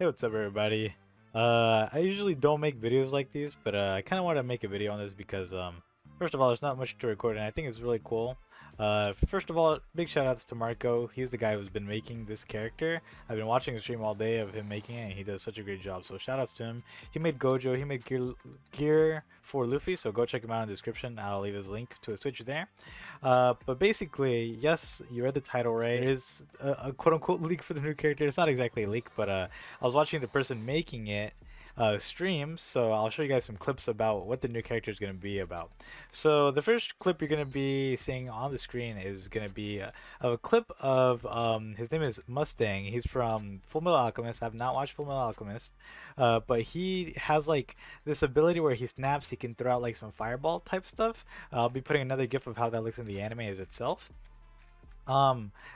Hey, what's up everybody? I usually don't make videos like these, but I kind of want to make a video on this because first of all, there's not much to record and I think it's really cool. First of all, big shout outs to Marco. He's the guy who's been making this character. I've been watching the stream all day of him making it and he does such a great job, so shout outs to him. He made Gojo, he made gear for Luffy, so go check him out in the description. I'll leave his link to his Twitch there. But basically, yes, you read the title right. It is a quote-unquote leak for the new character. It's not exactly a leak, but I was watching the person making it stream, so I'll show you guys some clips about what the new character is going to be about. So the first clip you're going to be seeing on the screen is going to be a clip of his name is Mustang. He's from Fullmetal Alchemist. I've not watched Fullmetal Alchemist, but he has like this ability where he snaps, he can throw out like some fireball type stuff. I'll be putting another gif of how that looks in the anime as itself.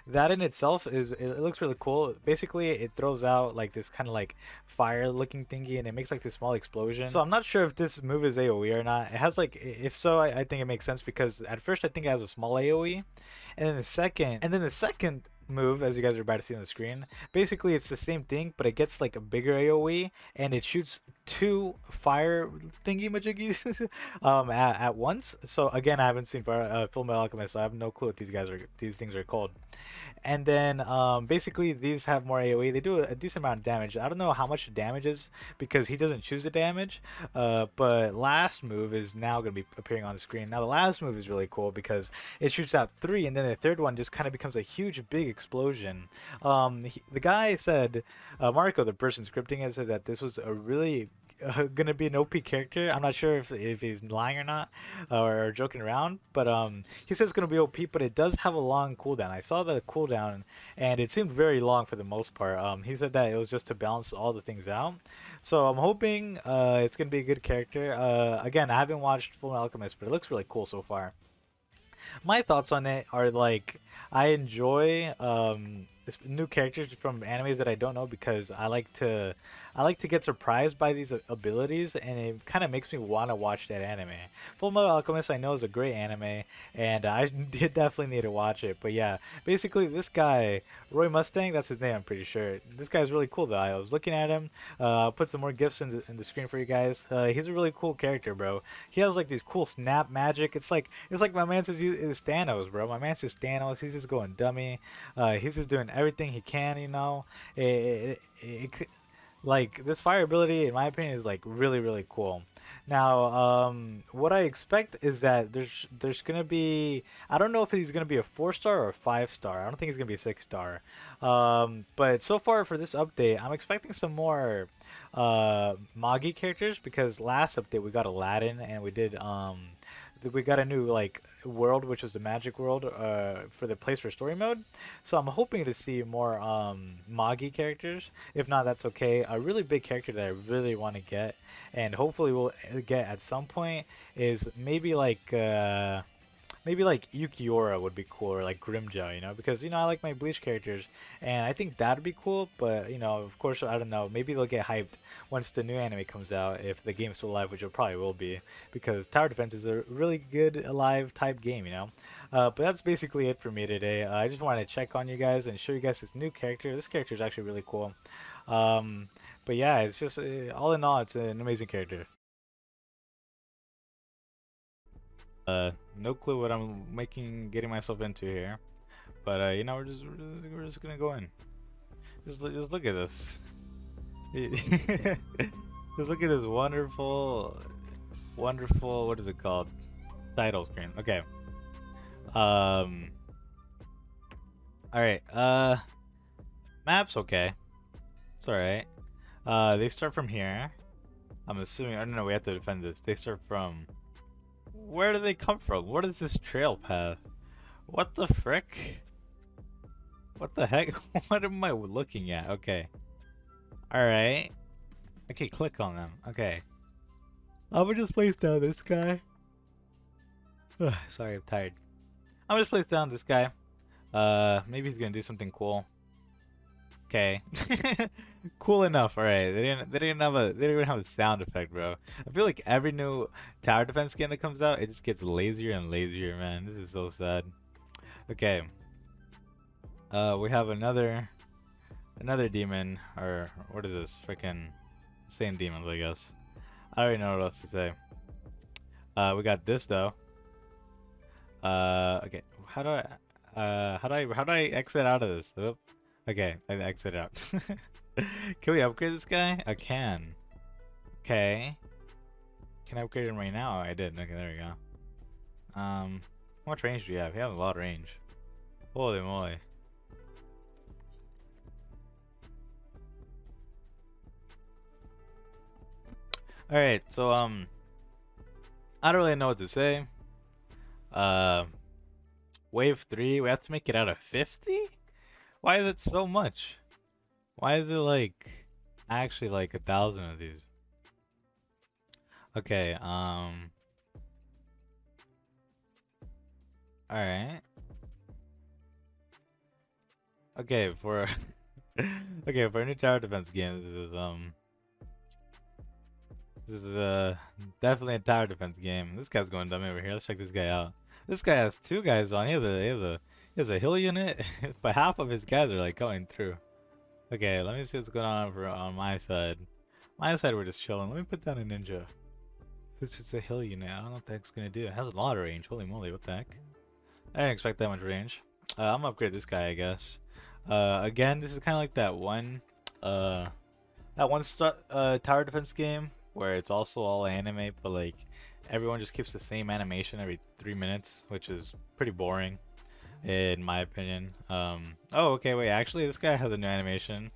That in itself it looks really cool. Basically, it throws out like this kind of like fire looking thingy and it makes like this small explosion. So I'm not sure if this move is AoE or not. It has like, if so, I think it makes sense because at first I think it has a small AoE, and then the second move, as you guys are about to see on the screen, basically it's the same thing, but it gets like a bigger AoE and it shoots two fire thingy majiggies at once. So again, I haven't seen Fullmetal Alchemist, so I have no clue what these things are called. And then basically these have more AoE. They do a decent amount of damage. I don't know how much damage is because he doesn't choose the damage, but last move is now going to be appearing on the screen. Now the last move is really cool because it shoots out three, and then the third one just kind of becomes a huge big explosion. The guy said, Marco, the person scripting it, said that this was a really gonna be an OP character. I'm not sure if he's lying or not, or joking around, but he says it's gonna be OP, but it does have a long cooldown. I saw the cooldown and it seemed very long for the most part. He said that it was just to balance all the things out, so I'm hoping it's gonna be a good character. Again, I haven't watched Fullmetal Alchemist, but it looks really cool so far. My thoughts on it are like, I enjoy new characters from animes that I don't know because I like to get surprised by these abilities, and it kind of makes me want to watch that anime. Fullmetal Alchemist I know is a great anime, and I did definitely need to watch it. But yeah, basically this guy, Roy Mustang, that's his name, I'm pretty sure. This guy's really cool though. I was looking at him. I'll put some more gifs in the screen for you guys. He's a really cool character, bro. He has like these cool snap magic. It's like my man says is Thanos, bro. My man says Thanos. He's just going dummy. He's just doing everything he can, you know. Like this fire ability, in my opinion, is like really cool. Now what I expect is that there's gonna be, I don't know if he's gonna be a 4-star or a 5-star. I don't think he's gonna be a 6-star, but so far for this update I'm expecting some more Magi characters, because last update we got Aladdin and we got a new like world, which is the magic world, for the place for story mode. So I'm hoping to see more Magi characters. If not, that's okay. A really big character that I really want to get, and hopefully we'll get at some point, is maybe like Yukiora would be cool, or like Grimmjow, you know, because, you know, I like my Bleach characters and I think that'd be cool. But, you know, of course, I don't know, maybe they'll get hyped once the new anime comes out, if the game's still alive, which it probably will be, because Tower Defense is a really good alive type game, you know. But that's basically it for me today. I just wanted to check on you guys and show you guys this new character. This character is actually really cool. But yeah, it's just all in all, it's an amazing character. No clue what I'm getting myself into here, but you know, we're just gonna go in. Just look at this. Just look at this wonderful, what is it called? Title screen. Okay. All right. Maps. Okay. It's all right. They start from here. I'm assuming. I don't know. We have to defend this. They start from. Where do they come from? What is this trail path? What the frick? What the heck? What am I looking at? Okay. Alright. I can click on them. Okay. I'm gonna just place down this guy. Ugh, sorry, I'm tired. I'm just place down this guy. Maybe he's gonna do something cool. Okay. Cool enough. All right, they didn't even have a sound effect, bro. I feel like every new Tower Defense skin that comes out, it just gets lazier and lazier, man. This is so sad. Okay, we have another Another demon, or what is this? Freaking same demons, I guess. I already know what else to say. We got this though. Okay, how do I exit out of this? Oop. Okay, I exit out. Can we upgrade this guy? I can. Okay. Can I upgrade him right now? I did. Okay, there we go. How much range do you have? He has a lot of range. Holy moly. Alright, so, I don't really know what to say. Wave 3, we have to make it out of 50? Why is it so much? Why is it, like, actually, like, 1,000 of these? Okay, Alright. Okay, for... okay, for a new tower defense game, this is, this is definitely a tower defense game. This guy's going dumb over here. Let's check this guy out. This guy has two guys on. He has a hill unit, but half of his guys are like going through. Okay, let me see what's going on over on my side. My side, we're just chilling. Let me put down a ninja. It's just a hill unit. I don't know what the heck's gonna do. It has a lot of range. Holy moly, what the heck? I didn't expect that much range. I'm gonna upgrade this guy, I guess. Again, this is kind of like that one tower defense game, where it's also all anime, but like everyone just keeps the same animation every 3 minutes, which is pretty boring in my opinion. Oh, okay, wait, actually this guy has a new animation.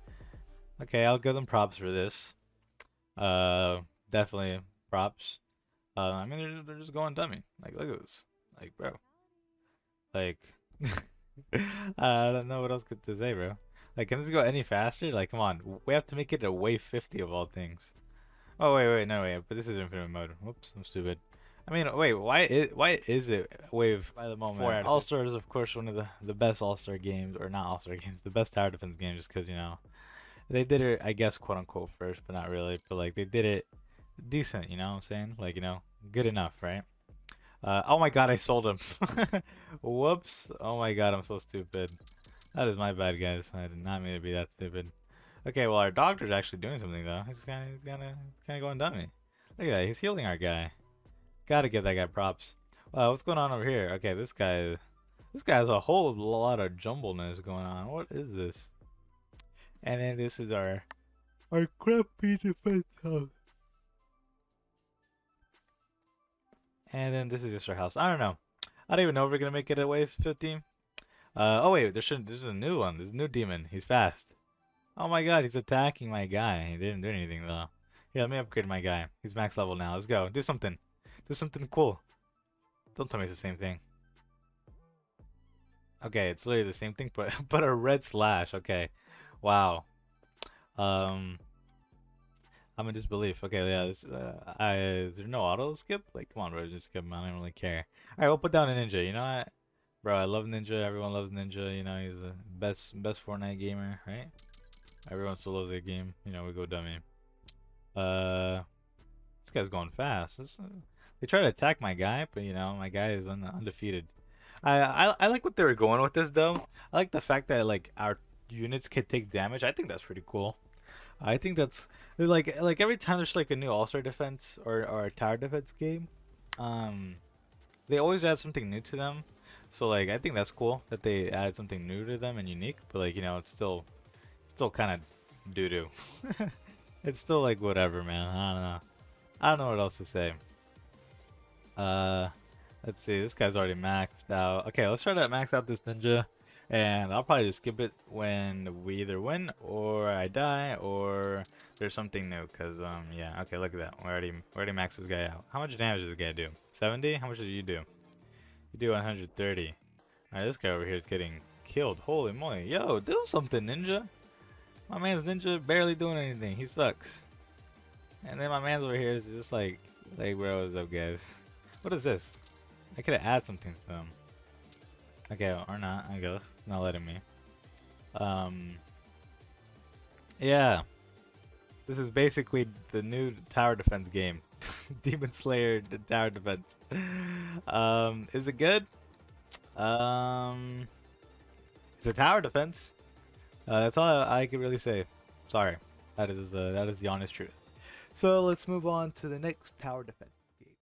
Okay, I'll give them props for this. Definitely props. I mean, they're just going dummy. Like, look at this. Like, bro. Like, I don't know what else to say, bro. Like, can this go any faster? Like, come on. We have to make it to wave 50 of all things. Oh wait, no wait, but this is infinite mode. Whoops, I'm stupid. I mean, wait, why is it wave by the moment? All Star is of course one of the best All Star games, or not All Star games, the best tower defense games, just because, you know, they did it, I guess, quote unquote first, but not really. But like they did it decent, you know what I'm saying? Like, you know, good enough, right? Oh my god, I sold him. Whoops. Oh my god, I'm so stupid. That is my bad, guys. I did not mean to be that stupid. Okay, well, our doctor's actually doing something though. He's kind of going dummy. Look at that, he's healing our guy. Gotta give that guy props. Wow, what's going on over here? Okay, this guy has a whole lot of jumbleness going on. What is this? And then this is our crappy defense house. And then this is just our house. I don't know. I don't even know if we're gonna make it at wave 15. Oh wait, this is a new one. This is a new demon. He's fast. Oh my god, he's attacking my guy. He didn't do anything though. Yeah, let me upgrade my guy. He's max level now. Let's go. Do something. Do something cool. Don't tell me it's the same thing. Okay, it's literally the same thing, but a red slash. Okay. Wow. I'm in disbelief. Okay, yeah. This, is there no auto skip? Like, come on, bro. Just skip him. I don't really care. Alright, we'll put down a ninja. You know what? Bro, I love ninja. Everyone loves ninja. You know, he's the best Fortnite gamer, right? Everyone still loves that game. You know, we go dummy. This guy's going fast. They try to attack my guy, but you know, my guy is undefeated. I like what they were going with this though. I like the fact that like our units could take damage. I think that's pretty cool. I think that's like every time there's like a new All-Star defense or a tower defense game, they always add something new to them. So like I think that's cool that they add something new to them and unique. But like, you know, it's still kind of doo-doo. It's still like whatever, man. I don't know what else to say. Let's see, this guy's already maxed out. Okay, let's try to max out this ninja, and I'll probably just skip it when we either win or I die or there's something new, because yeah. Okay, look at that, we already maxed this guy out. How much damage does this guy do? 70? How much do you do? You do 130. All right, this guy over here is getting killed. Holy moly. Yo, do something, ninja. My man's ninja barely doing anything. He sucks. And then my man's over here is just like, bro, what's up, guys? What is this? I could have added something to them. Okay, or not. I guess not letting me. Yeah. This is basically the new tower defense game, Demon Slayer tower defense. Is it good? It's a tower defense. That's all I could really say. Sorry. That is the honest truth. So let's move on to the next tower defense.